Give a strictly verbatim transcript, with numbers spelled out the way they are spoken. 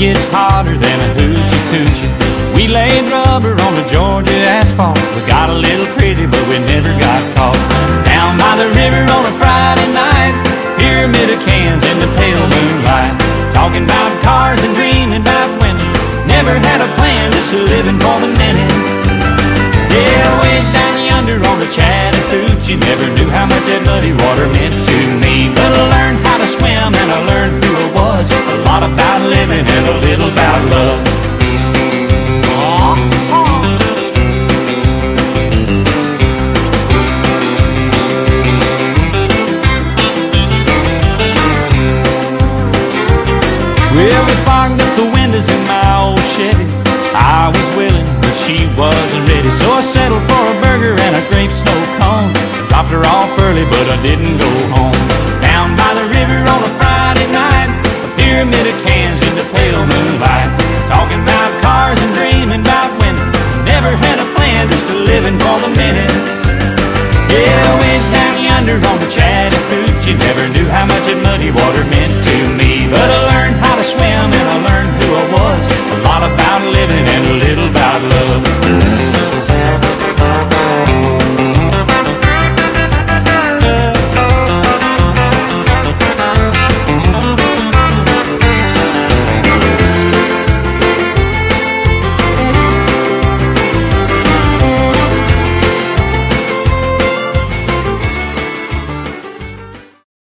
gets hotter than a hoochie coochie. We laid rubber on the Georgia asphalt. We got a little crazy, but we never got caught. Down by the river on a Friday night, pyramid of cans in the pale moonlight, talking about cars and dreaming about women. Never had a plan, just living for the minute. Yeah, way down yonder on the Chattahoochee, never knew how much that muddy water meant to me. But I learned how to swim and I learned who I was. A lot about living and a little about love. Well, we fogged up the windows in my old Chevy. I was willing, but she wasn't ready, so I settled for a burger and a grape snow cone. I dropped her off early, but I didn't go home. Down by the river on a Friday night, a pyramid of cans in the pale moonlight, talking about cars and dreaming about women. Never had a plan, just a living for the minute. Yeah, I went down yonder on the Chattahoochee. Never knew how much that muddy water meant to me, but I learned how to swim and I learned who I was. A lot about living and a little about love.